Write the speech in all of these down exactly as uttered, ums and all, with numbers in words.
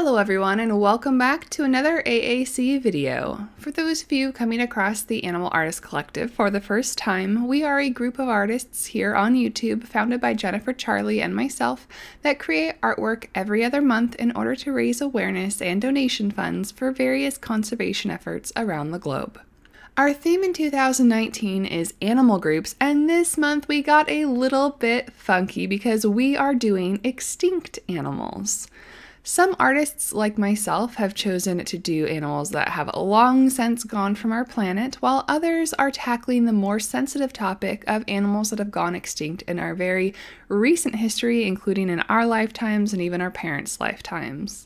Hello everyone and welcome back to another A A C video. For those of you coming across the Animal Artists Collective for the first time, we are a group of artists here on YouTube founded by Jennifer Charlee and myself that create artwork every other month in order to raise awareness and donation funds for various conservation efforts around the globe. Our theme in two thousand nineteen is animal groups, and this month we got a little bit funky because we are doing extinct animals. Some artists, like myself, have chosen to do animals that have long since gone from our planet, while others are tackling the more sensitive topic of animals that have gone extinct in our very recent history, including in our lifetimes and even our parents' lifetimes.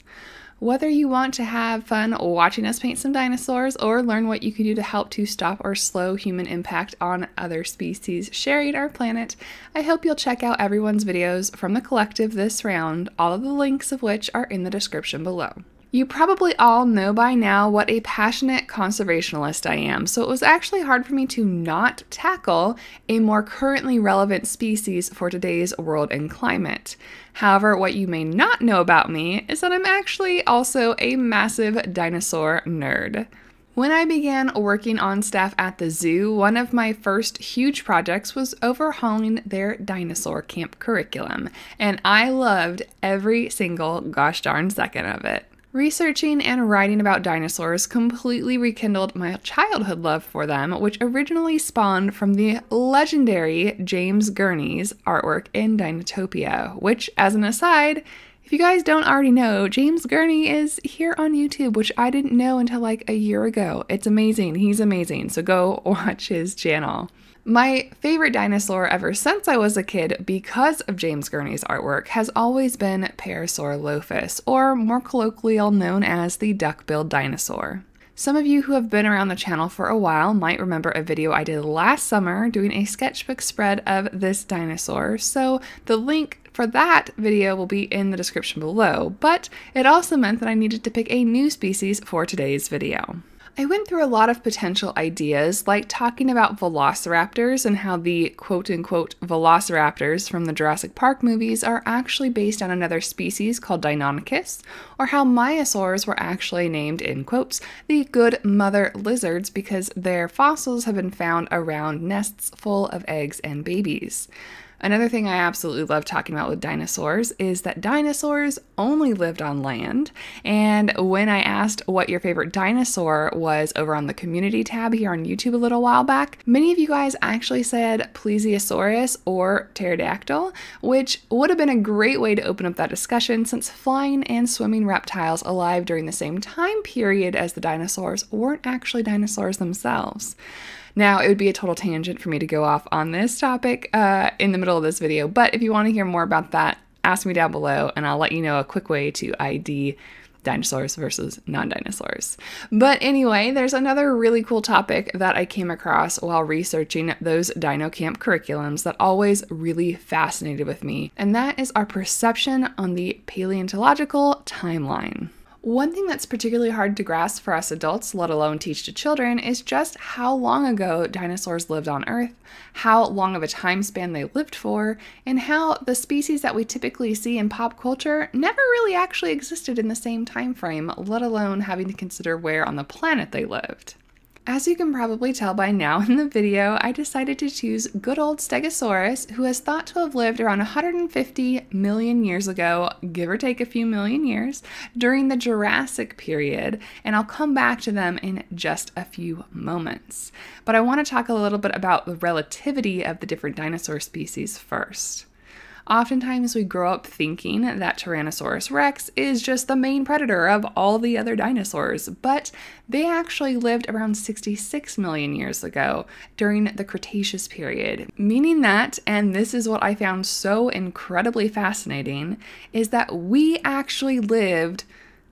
Whether you want to have fun watching us paint some dinosaurs or learn what you can do to help to stop or slow human impact on other species sharing our planet, I hope you'll check out everyone's videos from the collective this round, all of the links of which are in the description below. You probably all know by now what a passionate conservationist I am, so it was actually hard for me to not tackle a more currently relevant species for today's world and climate. However, what you may not know about me is that I'm actually also a massive dinosaur nerd. When I began working on staff at the zoo, one of my first huge projects was overhauling their dinosaur camp curriculum, and I loved every single gosh darn second of it. Researching and writing about dinosaurs completely rekindled my childhood love for them, which originally spawned from the legendary James Gurney's artwork in Dinotopia, which, as an aside, if you guys don't already know, James Gurney is here on YouTube, which I didn't know until like a year ago. It's amazing. He's amazing. So go watch his channel. My favorite dinosaur ever since I was a kid, because of James Gurney's artwork, has always been Parasaurolophus, or more colloquially known as the duck-billed dinosaur. Some of you who have been around the channel for a while might remember a video I did last summer doing a sketchbook spread of this dinosaur, so the link for that video will be in the description below, but it also meant that I needed to pick a new species for today's video. I went through a lot of potential ideas, like talking about velociraptors and how the quote-unquote velociraptors from the Jurassic Park movies are actually based on another species called Deinonychus, or how Maiasaurs were actually named, in quotes, the good mother lizards because their fossils have been found around nests full of eggs and babies. Another thing I absolutely love talking about with dinosaurs is that dinosaurs only lived on land, and when I asked what your favorite dinosaur was over on the community tab here on YouTube a little while back, many of you guys actually said Plesiosaurus or Pterodactyl, which would have been a great way to open up that discussion since flying and swimming reptiles alive during the same time period as the dinosaurs weren't actually dinosaurs themselves. Now, it would be a total tangent for me to go off on this topic uh, in the middle of this video, but if you want to hear more about that, ask me down below and I'll let you know a quick way to I D dinosaurs versus non-dinosaurs. But anyway, there's another really cool topic that I came across while researching those dino camp curriculums that always really fascinated with me, and that is our perception on the paleontological timeline. One thing that's particularly hard to grasp for us adults, let alone teach to children, is just how long ago dinosaurs lived on Earth, how long of a time span they lived for, and how the species that we typically see in pop culture never really actually existed in the same time frame, let alone having to consider where on the planet they lived. As you can probably tell by now in the video, I decided to choose good old Stegosaurus, who is thought to have lived around one hundred fifty million years ago, give or take a few million years, during the Jurassic period, and I'll come back to them in just a few moments. But I want to talk a little bit about the relativity of the different dinosaur species first. Oftentimes we grow up thinking that Tyrannosaurus rex is just the main predator of all the other dinosaurs, but they actually lived around sixty-six million years ago during the Cretaceous period, meaning that, and this is what I found so incredibly fascinating, is that we actually lived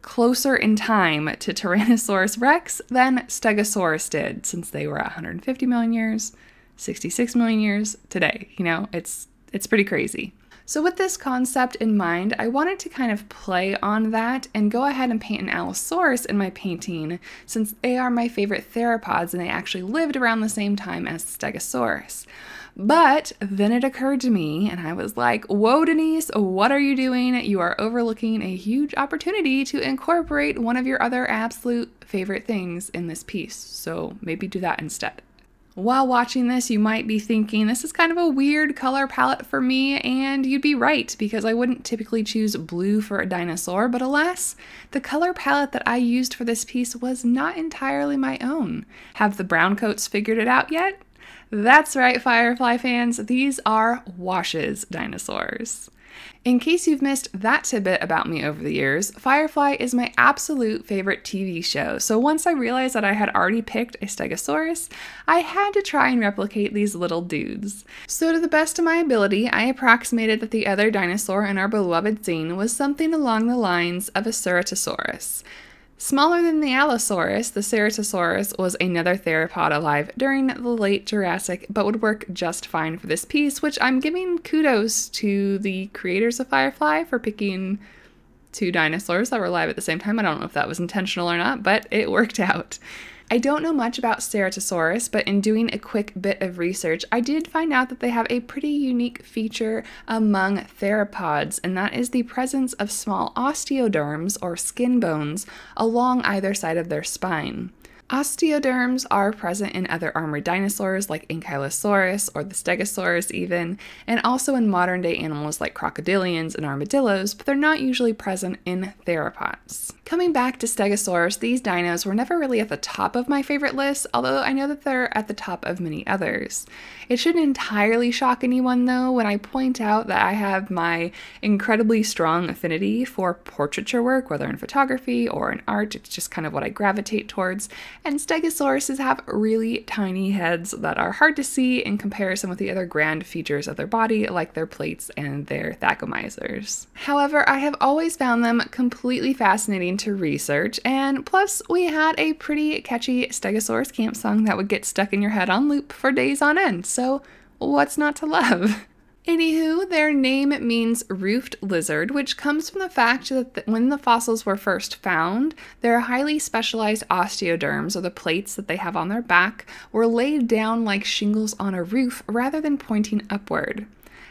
closer in time to Tyrannosaurus rex than Stegosaurus did, since they were one hundred fifty million years, sixty-six million years today. You know, it's, it's pretty crazy. So with this concept in mind, I wanted to kind of play on that and go ahead and paint an Allosaurus in my painting, since they are my favorite theropods and they actually lived around the same time as Stegosaurus. But then it occurred to me, and I was like, whoa, Denise, what are you doing? You are overlooking a huge opportunity to incorporate one of your other absolute favorite things in this piece, so maybe do that instead. While watching this, you might be thinking, this is kind of a weird color palette for me, and you'd be right, because I wouldn't typically choose blue for a dinosaur, but alas, the color palette that I used for this piece was not entirely my own. Have the browncoats figured it out yet? That's right, Firefly fans, these are Wash's dinosaurs. In case you've missed that tidbit about me over the years, Firefly is my absolute favorite T V show, so once I realized that I had already picked a Stegosaurus, I had to try and replicate these little dudes. So to the best of my ability, I approximated that the other dinosaur in our beloved zine was something along the lines of a Ceratosaurus. Smaller than the Allosaurus, the Ceratosaurus was another theropod alive during the late Jurassic, but would work just fine for this piece, which I'm giving kudos to the creators of Firefly for picking two dinosaurs that were alive at the same time. I don't know if that was intentional or not, but it worked out. I don't know much about Ceratosaurus, but in doing a quick bit of research, I did find out that they have a pretty unique feature among theropods, and that is the presence of small osteoderms, or skin bones, along either side of their spine. Osteoderms are present in other armored dinosaurs like Ankylosaurus or the Stegosaurus even, and also in modern day animals like crocodilians and armadillos, but they're not usually present in theropods. Coming back to Stegosaurus, these dinos were never really at the top of my favorite list, although I know that they're at the top of many others. It shouldn't entirely shock anyone though when I point out that I have my incredibly strong affinity for portraiture work, whether in photography or in art, it's just kind of what I gravitate towards. And Stegosauruses have really tiny heads that are hard to see in comparison with the other grand features of their body, like their plates and their thagomizers. However, I have always found them completely fascinating to research, and plus we had a pretty catchy Stegosaurus camp song that would get stuck in your head on loop for days on end, so what's not to love? Anywho, their name means roofed lizard, which comes from the fact that th when the fossils were first found, their highly specialized osteoderms, or the plates that they have on their back, were laid down like shingles on a roof rather than pointing upward.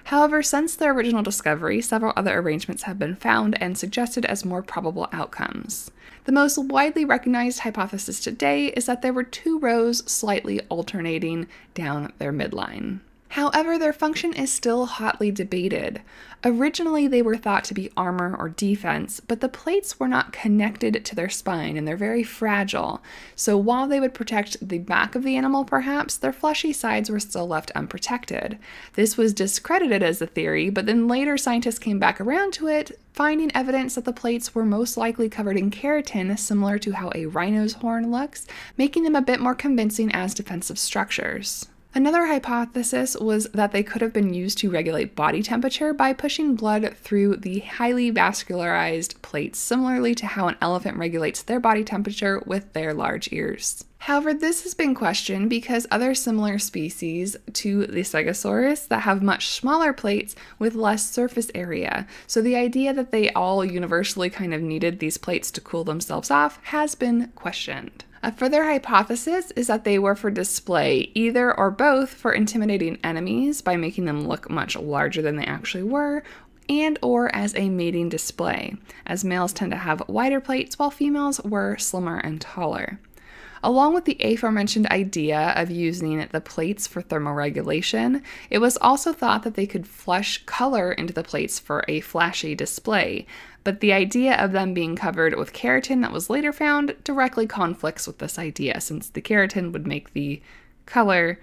However, since their original discovery, several other arrangements have been found and suggested as more probable outcomes. The most widely recognized hypothesis today is that there were two rows slightly alternating down their midline. However, their function is still hotly debated. Originally, they were thought to be armor or defense, but the plates were not connected to their spine and they're very fragile. So while they would protect the back of the animal perhaps, their fleshy sides were still left unprotected. This was discredited as a theory, but then later scientists came back around to it, finding evidence that the plates were most likely covered in keratin, similar to how a rhino's horn looks, making them a bit more convincing as defensive structures. Another hypothesis was that they could have been used to regulate body temperature by pushing blood through the highly vascularized plates, similarly to how an elephant regulates their body temperature with their large ears. However, this has been questioned because other similar species to the Stegosaurus that have much smaller plates with less surface area, so the idea that they all universally kind of needed these plates to cool themselves off has been questioned. A further hypothesis is that they were for display, either or both for intimidating enemies by making them look much larger than they actually were, and or as a mating display, as males tend to have wider plates while females were slimmer and taller. Along with the aforementioned idea of using the plates for thermoregulation, it was also thought that they could flush color into the plates for a flashy display, but the idea of them being covered with keratin that was later found directly conflicts with this idea, since the keratin would make the color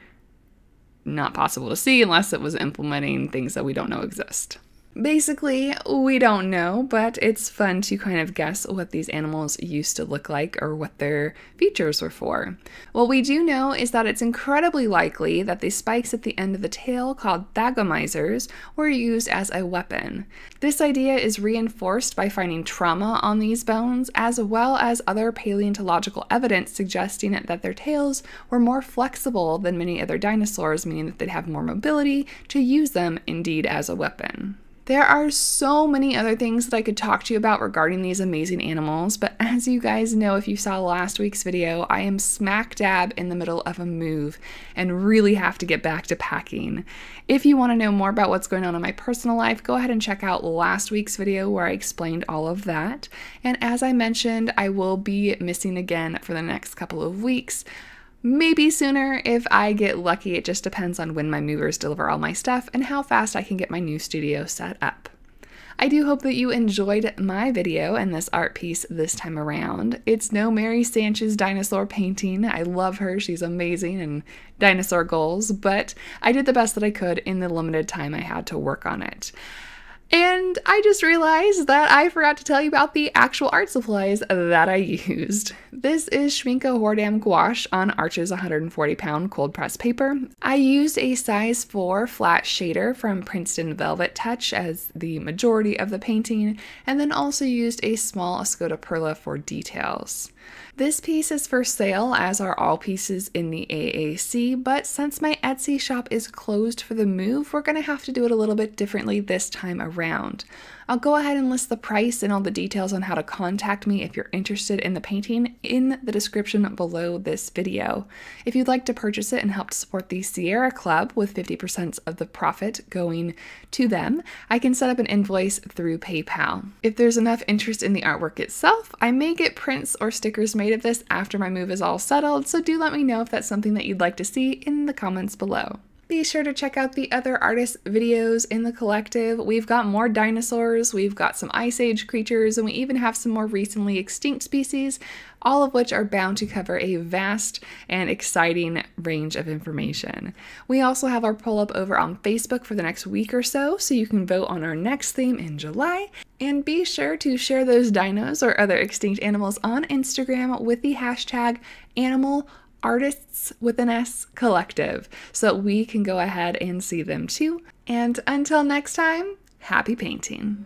not possible to see unless it was implementing things that we don't know exist. Basically, we don't know, but it's fun to kind of guess what these animals used to look like or what their features were for. What we do know is that it's incredibly likely that the spikes at the end of the tail, called thagomizers, were used as a weapon. This idea is reinforced by finding trauma on these bones, as well as other paleontological evidence suggesting that their tails were more flexible than many other dinosaurs, meaning that they'd have more mobility to use them indeed as a weapon. There are so many other things that I could talk to you about regarding these amazing animals, but as you guys know, if you saw last week's video, I am smack dab in the middle of a move and really have to get back to packing. If you want to know more about what's going on in my personal life, go ahead and check out last week's video where I explained all of that. And as I mentioned, I will be missing again for the next couple of weeks. Maybe sooner if I get lucky. It just depends on when my movers deliver all my stuff and how fast I can get my new studio set up. I do hope that you enjoyed my video and this art piece this time around. It's no Mary Sanche's dinosaur painting. I love her, she's amazing and dinosaur goals, but I did the best that I could in the limited time I had to work on it. And I just realized that I forgot to tell you about the actual art supplies that I used. This is Schmincke Horadam gouache on Arches one hundred forty pound cold press paper. I used a size four flat shader from Princeton Velvet Touch as the majority of the painting, and then also used a small Escoda Perla for details. This piece is for sale, as are all pieces in the A A C, but since my Etsy shop is closed for the move, we're going to have to do it a little bit differently this time around. I'll go ahead and list the price and all the details on how to contact me if you're interested in the painting in the description below this video. If you'd like to purchase it and help to support the Sierra Club with fifty percent of the profit going to them, I can set up an invoice through PayPal. If there's enough interest in the artwork itself, I may get prints or stickers made of this after my move is all settled, so do let me know if that's something that you'd like to see in the comments below. Be sure to check out the other artists' videos in the collective. We've got more dinosaurs, we've got some Ice Age creatures, and we even have some more recently extinct species, all of which are bound to cover a vast and exciting range of information. We also have our poll up over on Facebook for the next week or so, so you can vote on our next theme in July. And be sure to share those dinos or other extinct animals on Instagram with the hashtag Animal Artists with an S Collective, so we can go ahead and see them too. And until next time, happy painting!